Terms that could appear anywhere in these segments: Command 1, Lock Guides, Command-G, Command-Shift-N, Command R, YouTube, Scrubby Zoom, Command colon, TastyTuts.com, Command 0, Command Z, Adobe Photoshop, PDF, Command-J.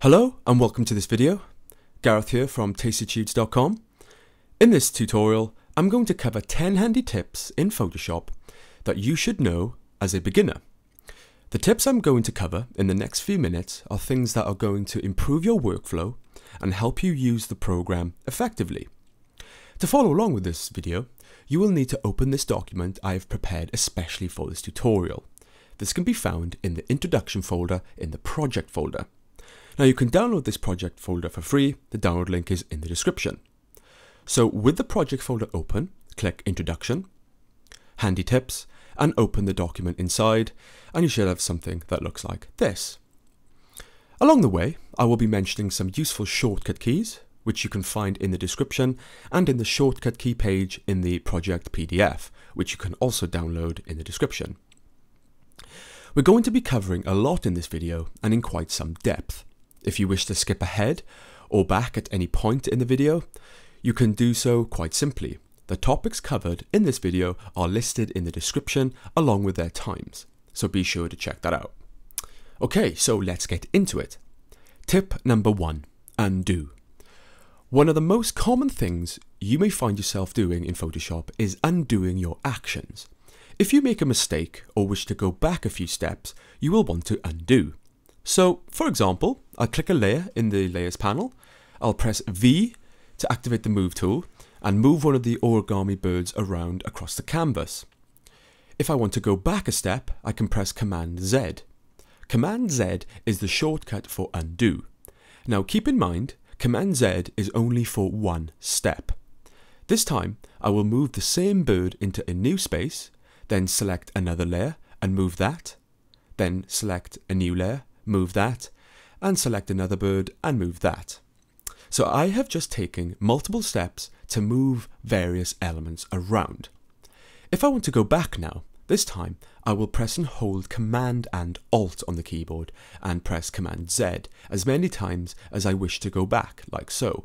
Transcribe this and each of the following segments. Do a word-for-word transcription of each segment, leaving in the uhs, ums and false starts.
Hello and welcome to this video. Gareth here from Tasty Tuts dot com. In this tutorial I'm going to cover ten handy tips in Photoshop that you should know as a beginner. The tips I'm going to cover in the next few minutes are things that are going to improve your workflow and help you use the program effectively. To follow along with this video, you will need to open this document I have prepared especially for this tutorial. This can be found in the introduction folder in the project folder. Now you can download this project folder for free, the download link is in the description. So with the project folder open, click Introduction, Handy Tips, and open the document inside, and you should have something that looks like this. Along the way, I will be mentioning some useful shortcut keys, which you can find in the description and in the shortcut key page in the project P D F, which you can also download in the description. We're going to be covering a lot in this video and in quite some depth. If you wish to skip ahead or back at any point in the video, you can do so quite simply. The topics covered in this video are listed in the description along with their times, so be sure to check that out. Okay, so let's get into it. Tip number one, undo. One of the most common things you may find yourself doing in Photoshop is undoing your actions. If you make a mistake or wish to go back a few steps, you will want to undo. So, for example, I'll click a layer in the Layers panel, I'll press V to activate the Move tool and move one of the origami birds around across the canvas. If I want to go back a step, I can press Command Z. Command Z is the shortcut for undo. Now keep in mind, Command Z is only for one step. This time, I will move the same bird into a new space, then select another layer and move that, then select a new layer, move that, and select another bird and move that. So I have just taken multiple steps to move various elements around. If I want to go back now, this time I will press and hold Command and Alt on the keyboard and press Command Z as many times as I wish to go back, like so.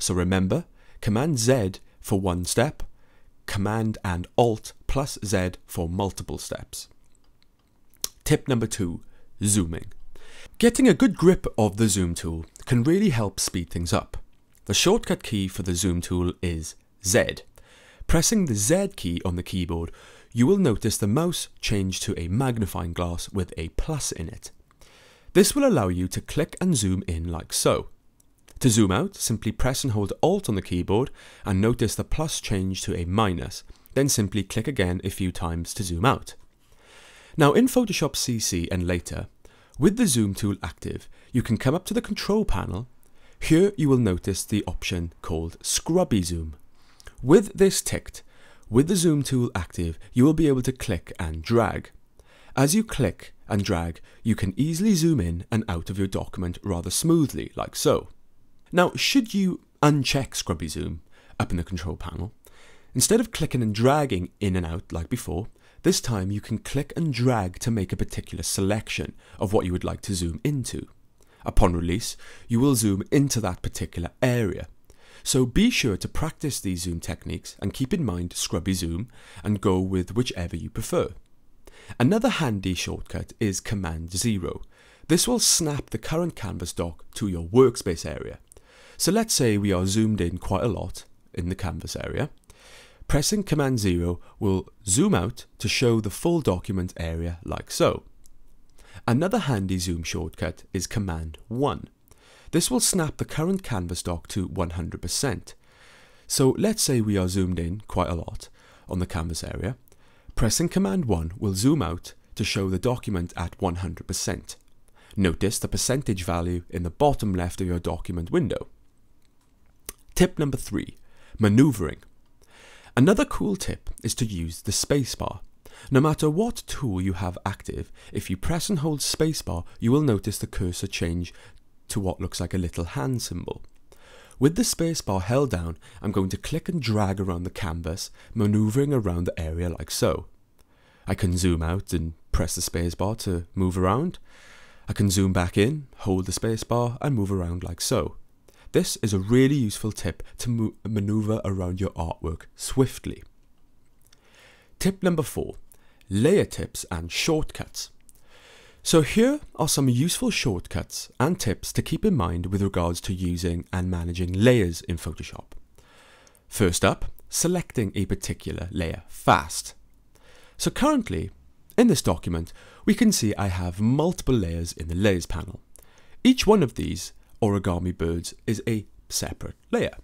So remember, Command Z for one step, Command and Alt plus Z for multiple steps. Tip number two, zooming. Getting a good grip of the zoom tool can really help speed things up. The shortcut key for the zoom tool is Z. Pressing the Z key on the keyboard, you will notice the mouse change to a magnifying glass with a plus in it. This will allow you to click and zoom in like so. To zoom out, simply press and hold Alt on the keyboard and notice the plus change to a minus, then simply click again a few times to zoom out. Now in Photoshop C C and later, with the zoom tool active, you can come up to the control panel. Here you will notice the option called Scrubby Zoom. With this ticked, with the zoom tool active, you will be able to click and drag. As you click and drag, you can easily zoom in and out of your document rather smoothly, like so. Now, should you uncheck Scrubby Zoom up in the control panel, instead of clicking and dragging in and out like before, this time you can click and drag to make a particular selection of what you would like to zoom into. Upon release, you will zoom into that particular area. So be sure to practice these zoom techniques and keep in mind Scrubby Zoom and go with whichever you prefer. Another handy shortcut is Command zero. This will snap the current canvas dock to your workspace area. So let's say we are zoomed in quite a lot in the canvas area. Pressing Command zero will zoom out to show the full document area like so. Another handy zoom shortcut is Command one. This will snap the current canvas dock to one hundred percent. So let's say we are zoomed in quite a lot on the canvas area. Pressing Command one will zoom out to show the document at one hundred percent. Notice the percentage value in the bottom left of your document window. Tip number three, maneuvering. Another cool tip is to use the spacebar. No matter what tool you have active, if you press and hold spacebar, you will notice the cursor change to what looks like a little hand symbol. With the spacebar held down, I'm going to click and drag around the canvas, maneuvering around the area like so. I can zoom out and press the spacebar to move around. I can zoom back in, hold the spacebar and move around like so. This is a really useful tip to maneuver around your artwork swiftly. Tip number four, layer tips and shortcuts. So here are some useful shortcuts and tips to keep in mind with regards to using and managing layers in Photoshop. First up, selecting a particular layer fast. So currently, in this document, we can see I have multiple layers in the layers panel. Each one of these origami birds is a separate layer.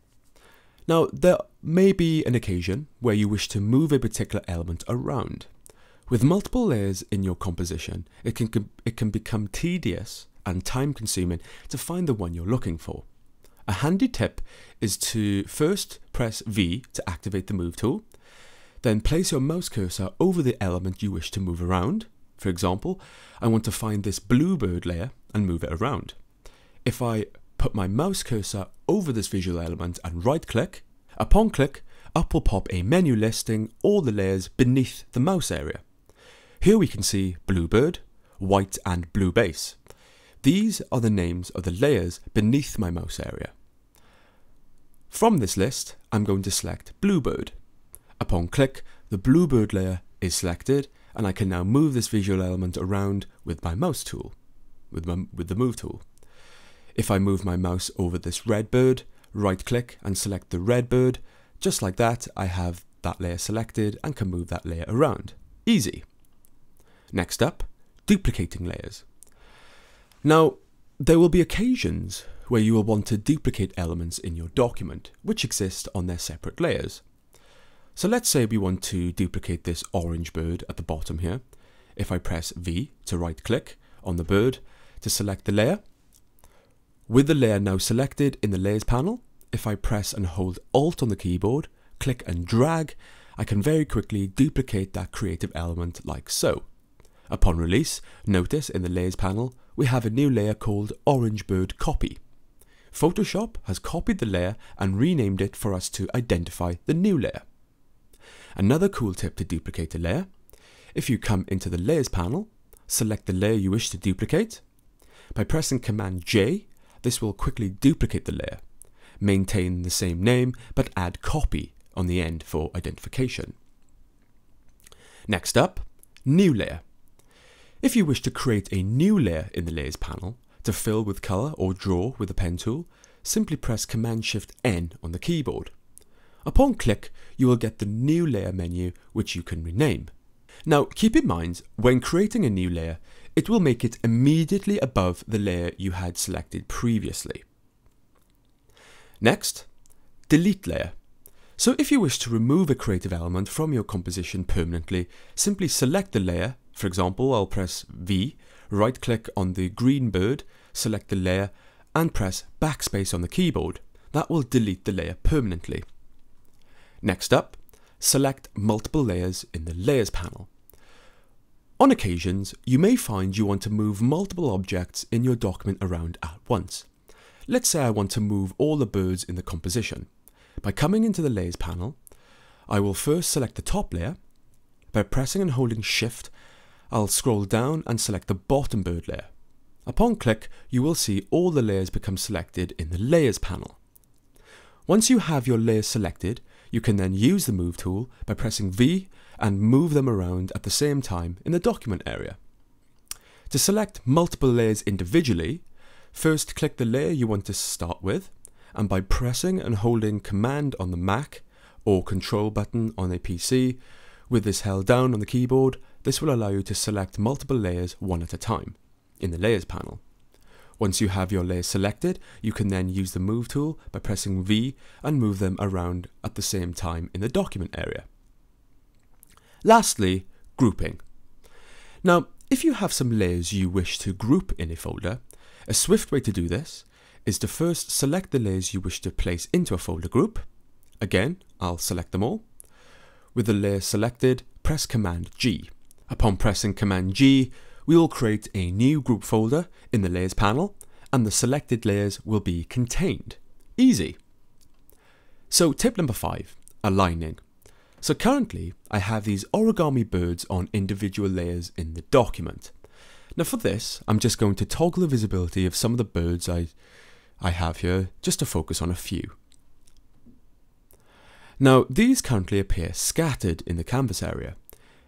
Now, there may be an occasion where you wish to move a particular element around. With multiple layers in your composition, it can, it can become tedious and time-consuming to find the one you're looking for. A handy tip is to first press V to activate the Move tool, then place your mouse cursor over the element you wish to move around. For example, I want to find this blue bird layer and move it around. If I put my mouse cursor over this visual element and right-click, upon click, up will pop a menu listing all the layers beneath the mouse area. Here we can see blue bird, white and blue base. These are the names of the layers beneath my mouse area. From this list, I'm going to select Bluebird. Upon click, the Bluebird layer is selected, and I can now move this visual element around with my mouse tool, with, my, with the Move tool. If I move my mouse over this red bird, right-click and select the red bird, just like that, I have that layer selected and can move that layer around. Easy. Next up, duplicating layers. Now, there will be occasions where you will want to duplicate elements in your document, which exist on their separate layers. So let's say we want to duplicate this orange bird at the bottom here. If I press V to right-click on the bird to select the layer, with the layer now selected in the Layers panel, if I press and hold Alt on the keyboard, click and drag, I can very quickly duplicate that creative element like so. Upon release, notice in the Layers panel, we have a new layer called Orange Bird Copy. Photoshop has copied the layer and renamed it for us to identify the new layer. Another cool tip to duplicate a layer. If you come into the Layers panel, select the layer you wish to duplicate. By pressing Command-J, this will quickly duplicate the layer. Maintain the same name, but add copy on the end for identification. Next up, New Layer. If you wish to create a new layer in the Layers panel to fill with color or draw with the pen tool, simply press Command-Shift-N on the keyboard. Upon click, you will get the New Layer menu, which you can rename. Now, keep in mind, when creating a new layer, it will make it immediately above the layer you had selected previously. Next, Delete Layer. So if you wish to remove a creative element from your composition permanently, simply select the layer. For example, I'll press V, right-click on the green bird, select the layer, and press Backspace on the keyboard. That will delete the layer permanently. Next up, select multiple layers in the Layers panel. On occasions, you may find you want to move multiple objects in your document around at once. Let's say I want to move all the birds in the composition. By coming into the Layers panel, I will first select the top layer. By pressing and holding Shift, I'll scroll down and select the bottom bird layer. Upon click, you will see all the layers become selected in the Layers panel. Once you have your layers selected, you can then use the Move tool by pressing V and move them around at the same time in the document area. To select multiple layers individually, first click the layer you want to start with, and by pressing and holding Command on the Mac or Control button on a P C, with this held down on the keyboard, this will allow you to select multiple layers one at a time in the Layers panel. Once you have your layers selected, you can then use the Move tool by pressing V and move them around at the same time in the document area. Lastly, grouping. Now, if you have some layers you wish to group in a folder, a swift way to do this is to first select the layers you wish to place into a folder group. Again, I'll select them all. With the layer selected, press Command-G. Upon pressing Command-G, we will create a new group folder in the Layers panel, and the selected layers will be contained. Easy! So tip number five, aligning. So currently, I have these origami birds on individual layers in the document. Now for this, I'm just going to toggle the visibility of some of the birds I, I have here, just to focus on a few. Now, these currently appear scattered in the canvas area.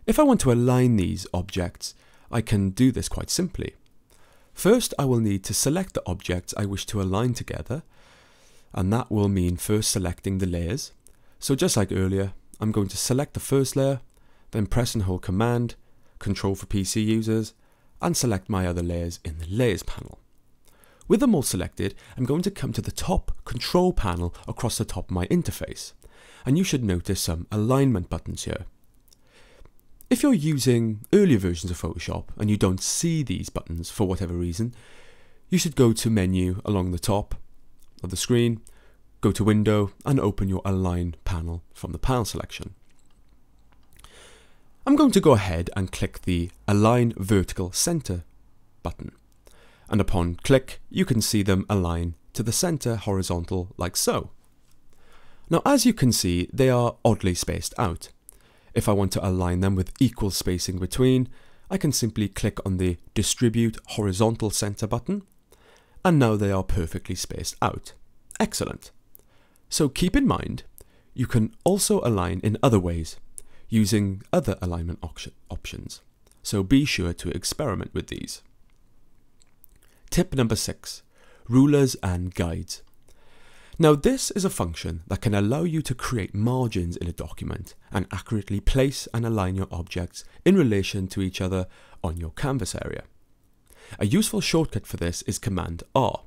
If I want to align these objects, I can do this quite simply. First, I will need to select the objects I wish to align together, and that will mean first selecting the layers. So just like earlier, I'm going to select the first layer, then press and hold Command, Control for P C users, and select my other layers in the Layers panel. With them all selected, I'm going to come to the top Control panel across the top of my interface, and you should notice some alignment buttons here. If you're using earlier versions of Photoshop and you don't see these buttons for whatever reason, you should go to Menu along the top of the screen, go to Window, and open your Align panel from the panel selection. I'm going to go ahead and click the Align Vertical Center button, and upon click you can see them align to the center horizontal like so. Now, as you can see, they are oddly spaced out. If I want to align them with equal spacing between, I can simply click on the Distribute Horizontal Center button, and now they are perfectly spaced out. Excellent. So keep in mind, you can also align in other ways, using other alignment options, so be sure to experiment with these. Tip number six, rulers and guides. Now, this is a function that can allow you to create margins in a document and accurately place and align your objects in relation to each other on your canvas area. A useful shortcut for this is Command R.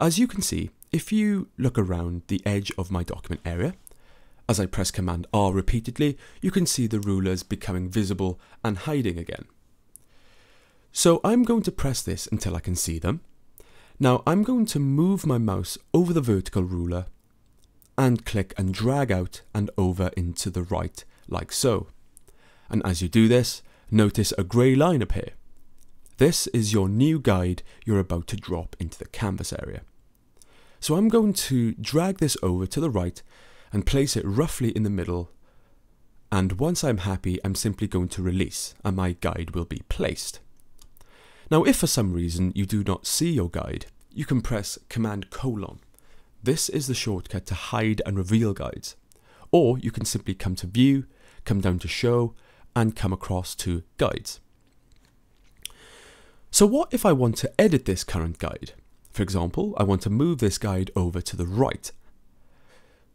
As you can see, if you look around the edge of my document area, as I press Command R repeatedly, you can see the rulers becoming visible and hiding again. So I'm going to press this until I can see them. Now I'm going to move my mouse over the vertical ruler and click and drag out and over into the right like so. And as you do this, notice a grey line appear. This is your new guide you're about to drop into the canvas area. So I'm going to drag this over to the right and place it roughly in the middle, and once I'm happy I'm simply going to release and my guide will be placed. Now, if for some reason you do not see your guide, you can press Command colon. This is the shortcut to hide and reveal guides, or you can simply come to View, come down to Show, and come across to Guides. So what if I want to edit this current guide? For example, I want to move this guide over to the right.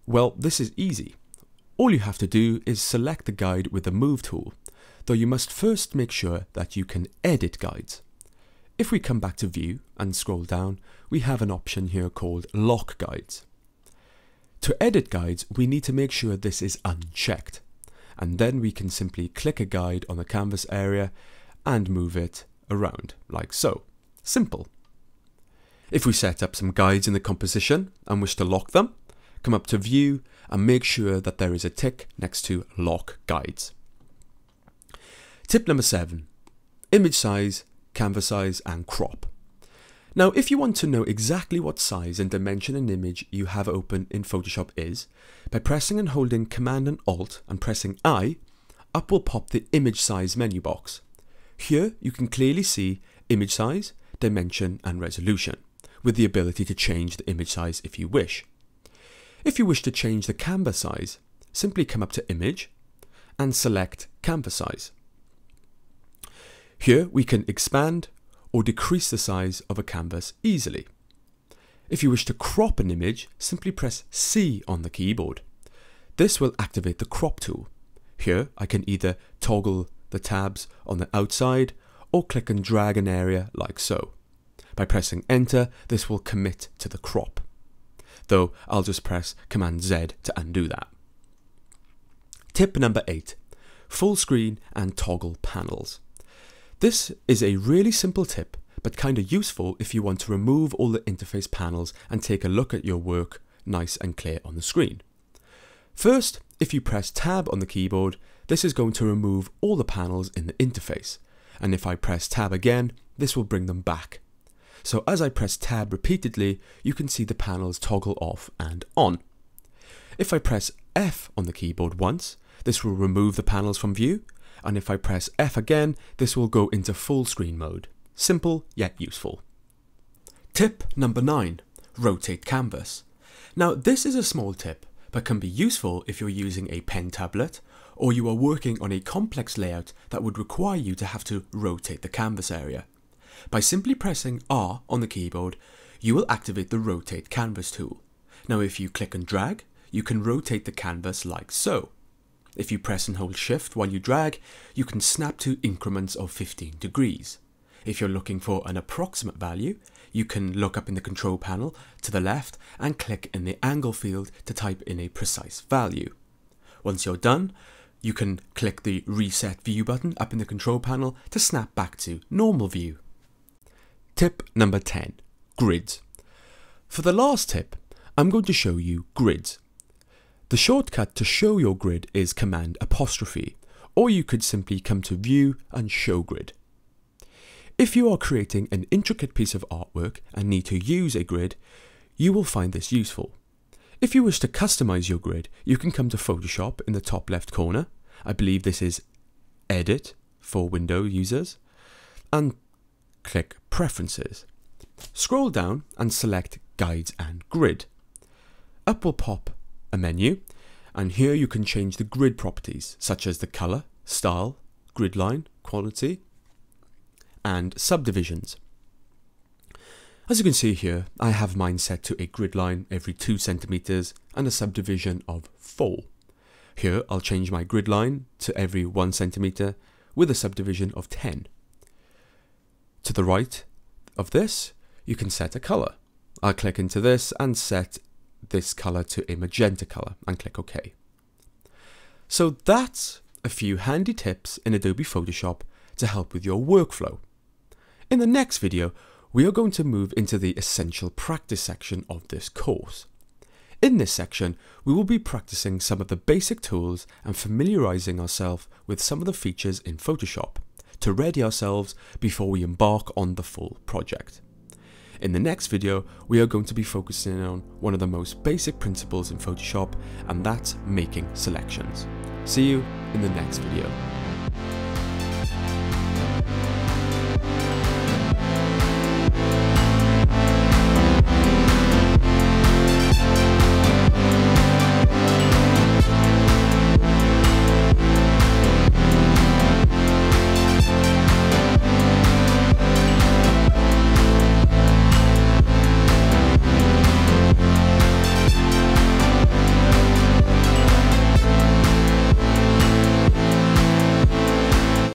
Well, this is easy. All you have to do is select the guide with the Move tool, though you must first make sure that you can edit guides. If we come back to View and scroll down, we have an option here called Lock Guides. To edit guides, we need to make sure this is unchecked, and then we can simply click a guide on the canvas area and move it around, like so. Simple. If we set up some guides in the composition and wish to lock them, come up to View and make sure that there is a tick next to Lock Guides. Tip number seven, image size, canvas size and crop. Now, if you want to know exactly what size and dimension an image you have open in Photoshop is, by pressing and holding Command and Alt and pressing I, up will pop the image size menu box. Here you can clearly see image size, dimension and resolution, with the ability to change the image size if you wish. If you wish to change the canvas size, simply come up to Image and select Canvas Size. Here we can expand or decrease the size of a canvas easily. If you wish to crop an image, simply press C on the keyboard. This will activate the Crop tool. Here I can either toggle the tabs on the outside or click and drag an area like so. By pressing Enter, this will commit to the crop, though I'll just press Command Z to undo that. Tip number eight, full screen and toggle panels. This is a really simple tip, but kind of useful if you want to remove all the interface panels and take a look at your work nice and clear on the screen. First, if you press Tab on the keyboard, this is going to remove all the panels in the interface, and if I press Tab again, this will bring them back. So as I press Tab repeatedly, you can see the panels toggle off and on. If I press F on the keyboard once, this will remove the panels from view, and if I press F again, this will go into full screen mode. Simple yet useful. Tip number nine, rotate canvas. Now, this is a small tip, but can be useful if you're using a pen tablet or you are working on a complex layout that would require you to have to rotate the canvas area. By simply pressing R on the keyboard, you will activate the Rotate Canvas tool. Now if you click and drag, you can rotate the canvas like so. If you press and hold Shift while you drag, you can snap to increments of fifteen degrees. If you're looking for an approximate value, you can look up in the control panel to the left and click in the angle field to type in a precise value. Once you're done, you can click the Reset View button up in the control panel to snap back to normal view. Tip number ten, grids. For the last tip, I'm going to show you grids. The shortcut to show your grid is Command apostrophe, or you could simply come to View and Show Grid. If you are creating an intricate piece of artwork and need to use a grid, you will find this useful. If you wish to customize your grid, you can come to Photoshop in the top left corner. I believe this is Edit for Windows users, and click Preferences. Scroll down and select Guides and Grid. Up will pop a menu, and here you can change the grid properties such as the color, style, grid line, quality, and subdivisions. As you can see here, I have mine set to a grid line every two centimeters and a subdivision of four. Here I'll change my grid line to every one centimeter with a subdivision of ten. To the right of this, you can set a color. I'll click into this and set this color to a magenta color and click OK. So that's a few handy tips in Adobe Photoshop to help with your workflow. In the next video, we are going to move into the essential practice section of this course. In this section, we will be practicing some of the basic tools and familiarizing ourselves with some of the features in Photoshop to ready ourselves before we embark on the full project. In the next video, we are going to be focusing on one of the most basic principles in Photoshop, and that's making selections. See you in the next video.